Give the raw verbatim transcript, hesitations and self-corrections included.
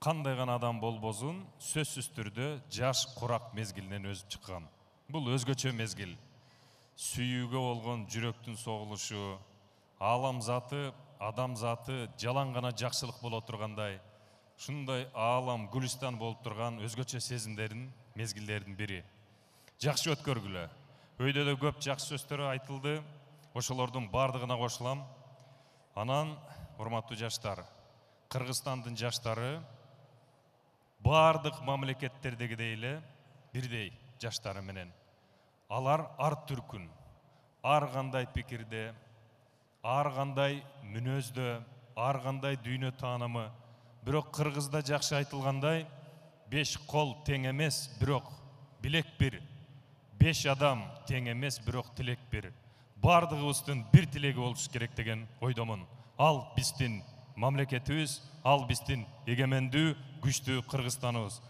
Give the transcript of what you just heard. Kandaygan adam bol bozun, sözsüz türdü, jaş kurak mezgilden özüp çıkan. Bul özgöçö mezgil. Suyuge olgun jüröktün soğuluşu, alam zatı, adam zatı, jalan gana jakşılık bolo turganday. Şunday alam Gülistan bolup turgan özgöçö sezimlerin, mezgillerinin biri. Jakşı ötkörgülü. Öyde de köp jakşı söztörü aytıldı. Oşolordun bardığına koşulam. Anan, hormattуу jaştar, Kırgızstandın jaştары bardıq mamleketterdegideyle ile birdeyi jaştary menen. Alar ar türkün, ar kanday pikirde, ar kanday münözde, ar kanday düğünü tanımı. Birok Kırgızda jakşı aytılganday, beş kol teң emes, birok bilek bir. Beş adam teң emes, birok tilek bir. Bardığıbızdın bir tilegi oluşu kerek degen oydomon. Al bizdin mamleketimiz, al bizdin egemendü, güçtü Kırgızstanımız.